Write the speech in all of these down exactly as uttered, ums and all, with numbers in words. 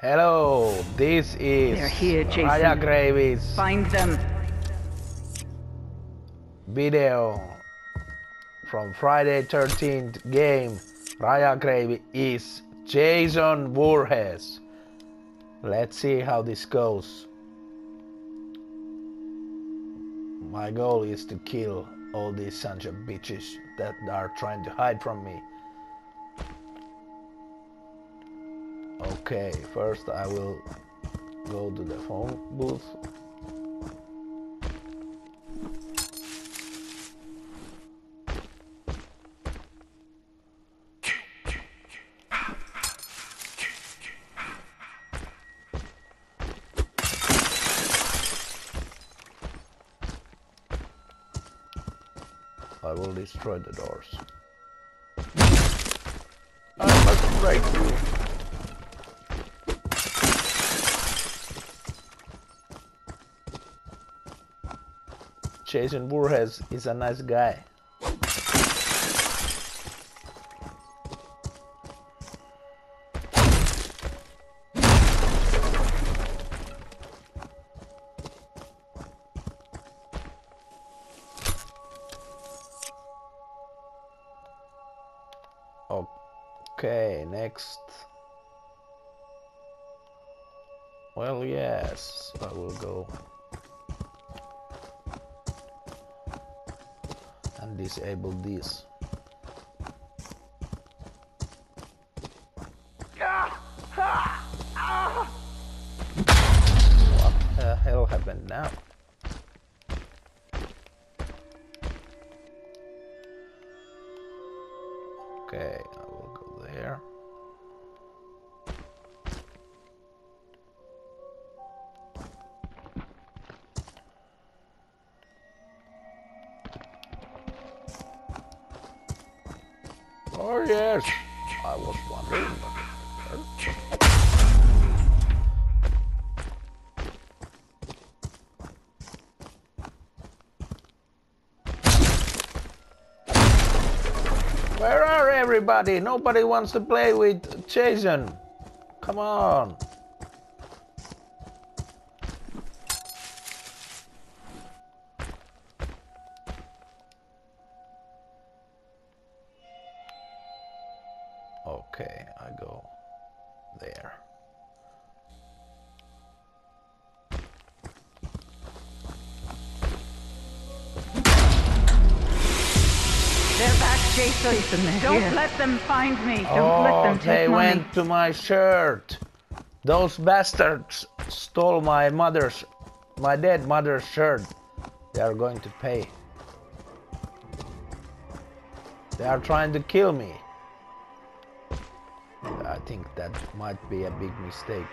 Hello, this is Rajakreivi's Find them video from Friday the thirteenth game. Rajakreivi is Jason Voorhees. Let's see how this goes. My goal is to kill all these sons of bitches that are trying to hide from me. Okay, first I will go to the phone booth. I will destroy the doors. I must break through. Jason Voorhees is a nice guy. Okay, next. Well, yes, I will go. Disable this. What the hell happened now? Okay, I will go there. Oh yes, I was wondering what happened. Where are everybody? Nobody wants to play with Jason. Come on. Okay, I go there. They're back, Jason. Jason Don't here. let them find me. Don't oh, let them take they money. went to my shirt. Those bastards stole my mother's, my dead mother's shirt. They are going to pay. They are trying to kill me. I think that might be a big mistake.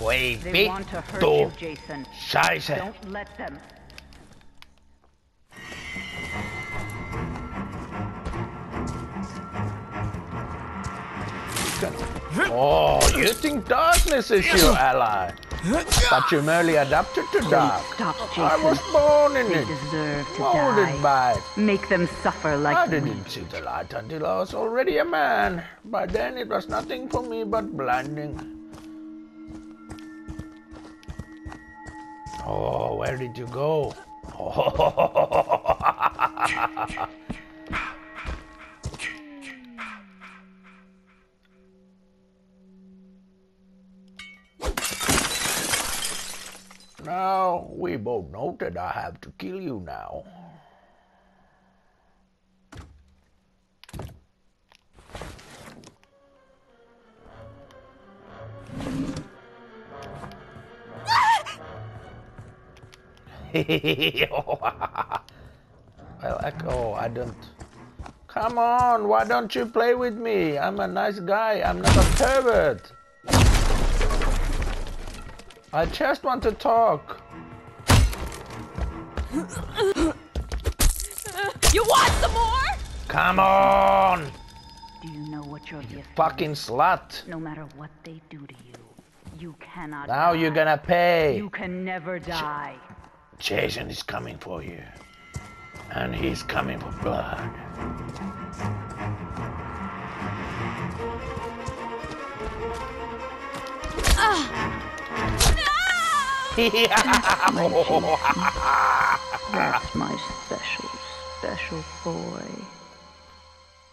Wait, they want to hurt you, Jason. Scheiße. Don't let them. Oh, you think darkness is your ally, but you merely adapted to dark. Stop, Jason. I was born in they it, deserve to molded die. by it. Make them suffer like I didn't wheat. see the light until I was already a man. By then it was nothing for me but blinding. Oh, where did you go? Oh. Now, we both know that I have to kill you now. Well, oh, I don't. Come on, why don't you play with me? I'm a nice guy, I'm not a pervert. I just want to talk. You want some more? Come on! Do you know what your you gift fucking is? Slut. No matter what they do to you, you cannot Now die. You're gonna pay. You can never die. J Jason is coming for you. And he's coming for blood. That's my special, special boy.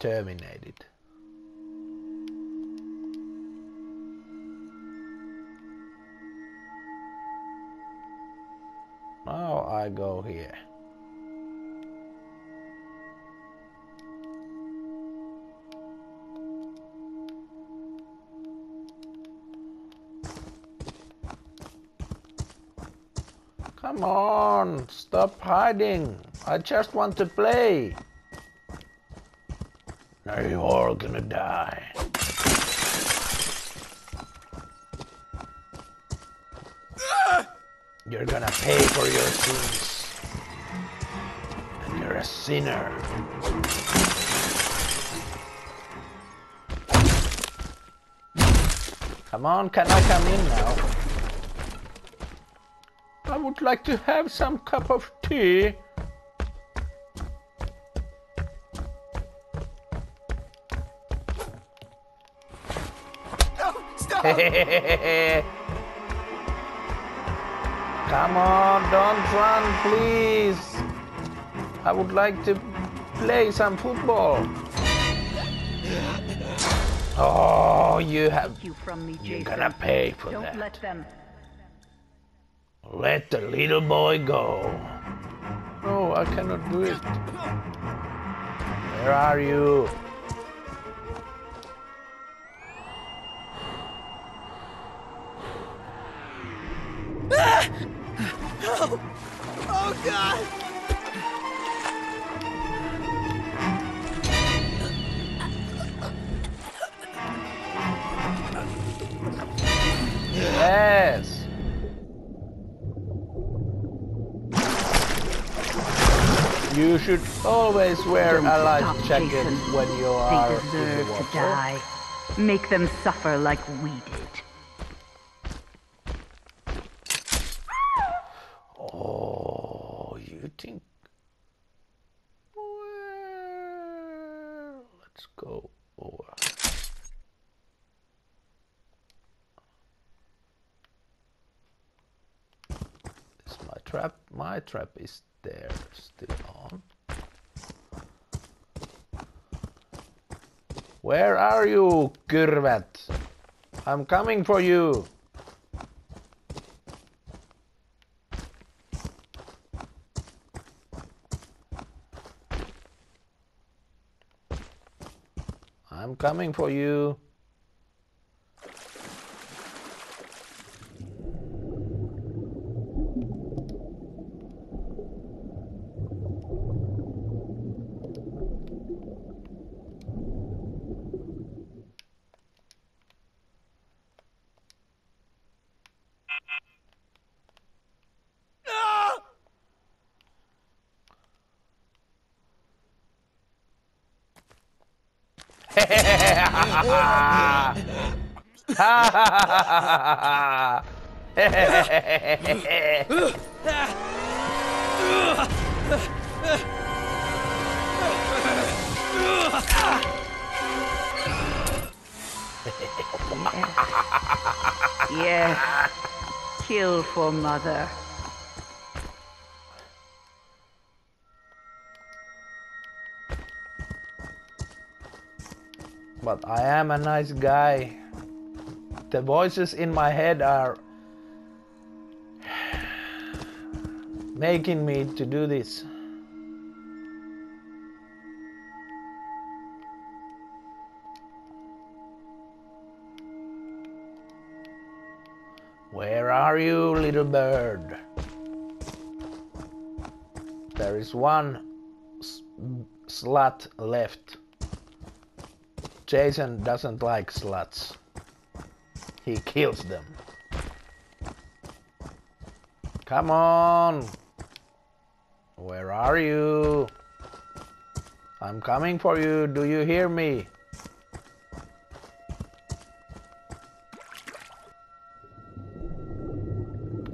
Terminated. Now I go here. Come on, stop hiding. I just want to play. Now you're all gonna die. You're gonna pay for your sins. And you're a sinner. Come on, can I come in now? I would like to have some cup of tea. No, stop. Come on, don't run, please. I would like to play some football. Oh, you have... You from me, you're gonna pay for don't that. Don't let them... Let the little boy go. No, I cannot do it. Where are you? Ah! No! Oh God! Yes! You should always wear Don't a life jacket Jason. when you are They deserve in the to die. Make them suffer like we did. Oh, you think... Well, let's go over. Is my trap? My trap is... There, still on. Where are you, Kurvat? I'm coming for you. I'm coming for you. Yes. Yes. Kill for mother. But I am a nice guy. The voices in my head are making me to do this. Where are you, little bird? There is one slut left. Jason doesn't like sluts. He kills them. Come on! Where are you? I'm coming for you, do you hear me?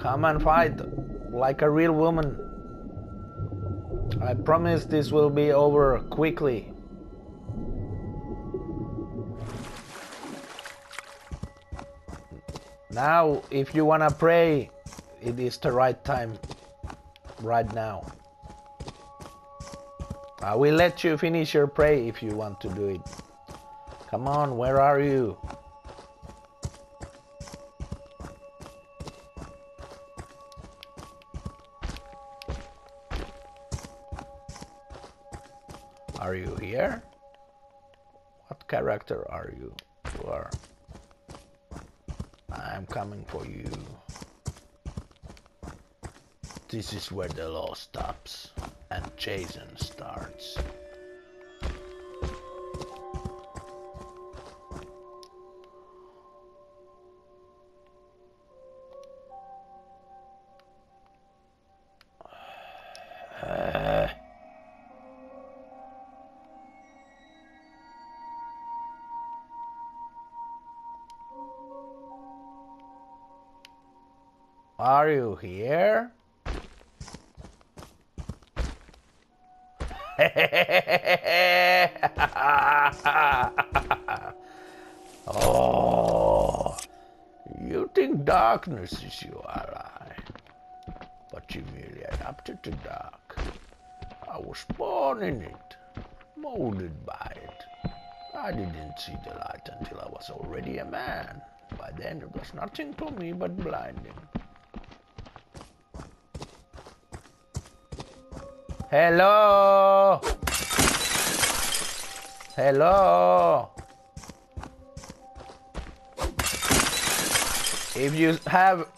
Come and fight like a real woman. I promise this will be over quickly. Now, if you wanna pray, it is the right time right now. I will let you finish your pray if you want to do it. Come on, where are you? Are you here? What character are you? You are. I'm coming for you. This is where the law stops and Jason starts. Are you here? Oh, you think darkness is your ally, but you merely adapted to dark. I was born in it, molded by it. I didn't see the light until I was already a man. By then it was nothing to me but blinding. Hello! Hello! If you have...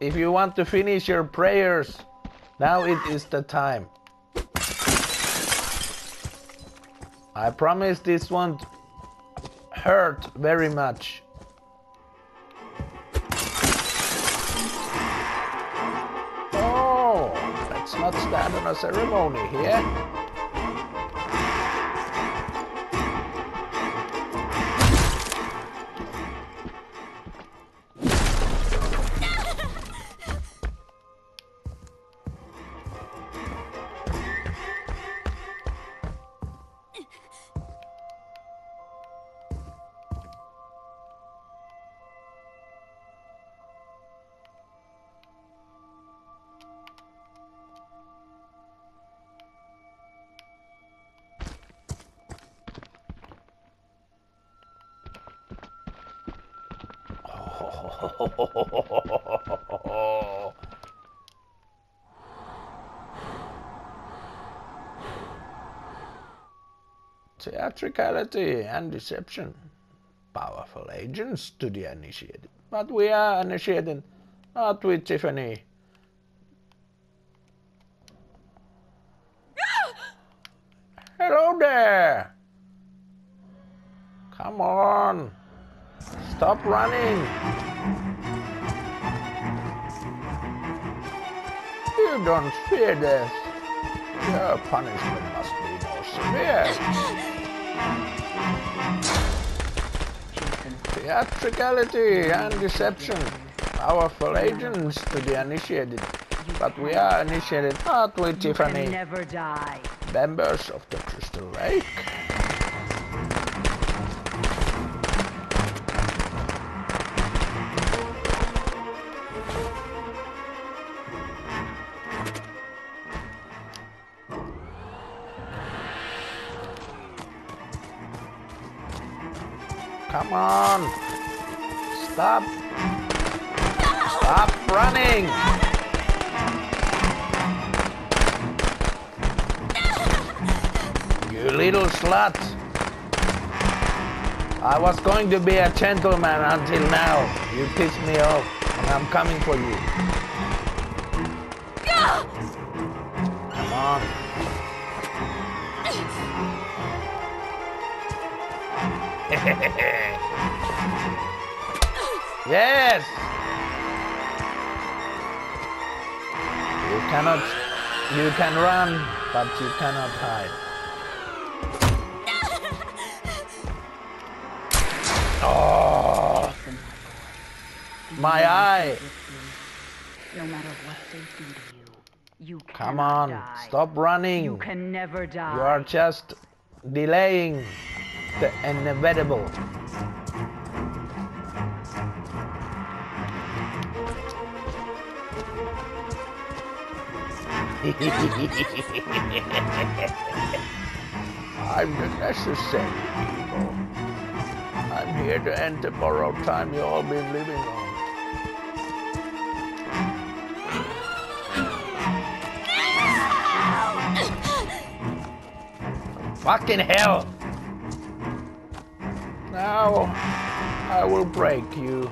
If you want to finish your prayers, now it is the time. I promise this won't hurt very much. Not stand on a ceremony here. Theatricality and deception, powerful agents to the initiated, but we are initiated, not with Tiffany. Hello there! Come on! Stop running! You don't fear this. Your punishment must be more severe. Theatricality and deception, powerful agents to the initiated, but we are initiated not with Tiffany. Never die. Members of the Crystal Lake. Come on! Stop! Stop running! You little slut! I was going to be a gentleman until now. You pissed me off, and I'm coming for you. Come on! Yes! You cannot... You can run, but you cannot hide. Oh! My eye! No matter what they do to you, you cannot Come on, die. Stop running. You can never die. You are just delaying the inevitable. I'm the necessary people. I'm here to end the borrowed time you all been living on. Fucking hell! Now I will break you.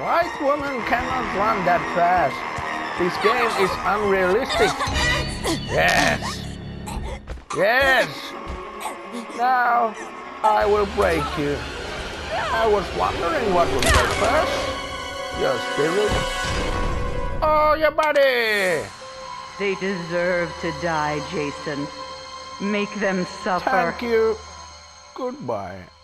White woman cannot run that fast. This game is unrealistic. Yes. Yes. Now I will break you. I was wondering what would break first. Your spirit or your body? They deserve to die, Jason. Make them suffer. Thank you. Goodbye.